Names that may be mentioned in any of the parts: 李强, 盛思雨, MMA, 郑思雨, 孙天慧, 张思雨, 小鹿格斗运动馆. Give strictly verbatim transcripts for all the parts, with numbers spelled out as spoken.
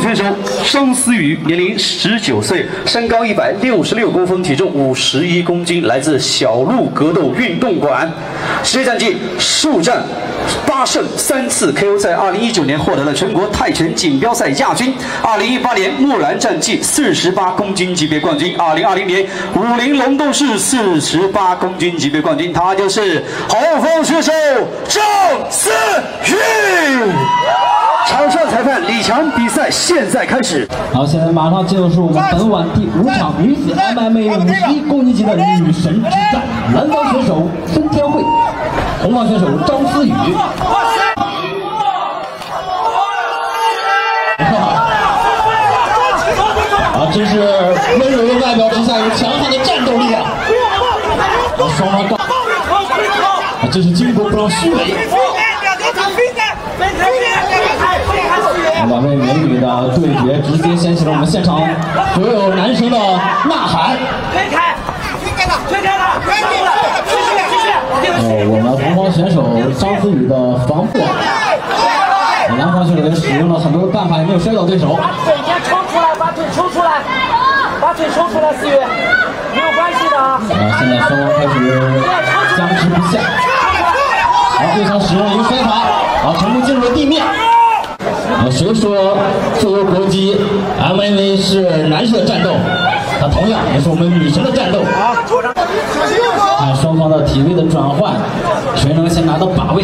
选手盛思雨，年龄十九岁，身高一百六十六公分，体重五十一公斤，来自小鹿格斗运动馆，职业战绩数战八胜三次 K O 赛，二零一九年获得了全国泰拳锦标赛亚军，二零一八年木兰战绩四十八公斤级别冠军，二零二零年武林龙斗士四十八公斤级别冠军，他就是豪风选手郑思雨。 场上裁判李强，比赛现在开始。好，现在马上进入是我们本晚第五场女子 M M A 五十一公斤级的女神之战，蓝方选手孙天慧，红方选手张思雨。啊，真是温柔的外表之下有强悍的战斗力啊！啊，双方到，啊，这是巾帼不让须眉。 两位美女的对决，直接掀起了我们现场所有男生的呐喊。推开，推开了，推开了，推开了，继续，继续。呃，我们红方选手张思雨的防护，蓝方选手也使用了很多的办法，也没有摔倒对手。把腿先抽出来，把腿抽出来，把腿抽出来，思雨，没有关系的啊。呃，现在双方开始僵持不下，然后对手使用了一个摔法，然后成功进入了地面。 呃，谁说作为国际 M M A 是男士的战斗？那同样也是我们女神的战斗。啊，看双方的体位的转换，谁能先拿到把位？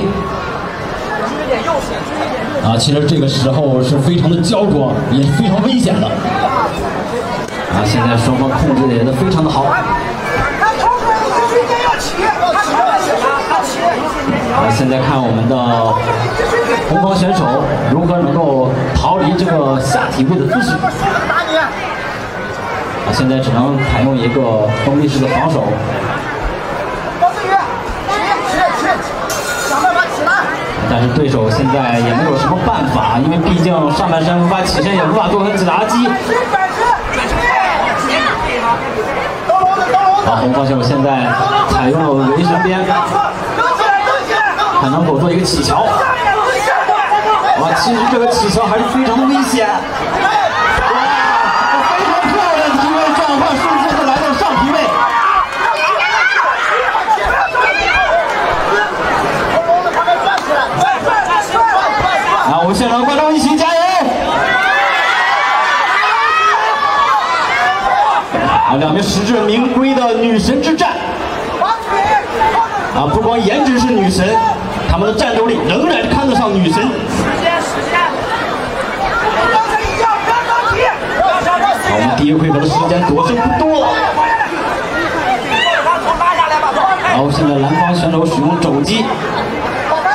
啊，其实这个时候是非常的焦灼，也是非常危险的。啊，现在双方控制的也是非常的好。 啊，现在看我们的红方选手如何能够逃离这个下体位的姿势。啊，现在只能采用一个封闭式的防守。但是对手现在也没有什么办法，因为毕竟上半身无法起身，也无法做出打击。 啊，红方选手现在采用了围身边，看能否做一个起桥。哇、啊，其实这个起桥还是非常的危险。哇、啊，非常漂亮的体位转换，瞬间就来到上体位。啊，我们现场观众一起加油！ 啊，两名实至名归的女神之战。啊，不光颜值是女神，她们的战斗力仍然看得上女神。时间，时间。好，我们第一回合的时间所剩不多了。然后现在蓝方选手使用肘击，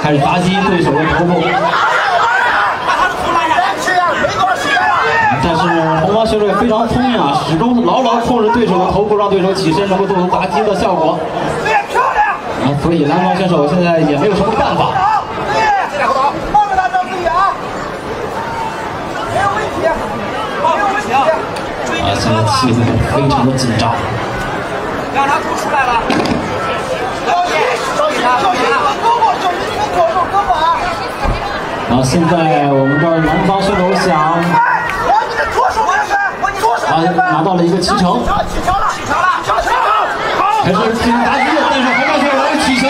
开始砸击对手的头部。但是。 选手也非常聪明啊，始终牢牢控制对手的头部，让对手起身能够做出打击的效果。啊，所以蓝方选手现在也没有什么办法。啊，现在气氛非常的紧张。让他哭出来了。啊，现在我们的蓝方选手想。 啊，拿到了一个起程，还是进行打击，但是红方选手来个起程。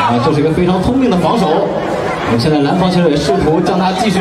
啊，这是一个非常聪明的防守。我们现在蓝方选手也试图将他继续。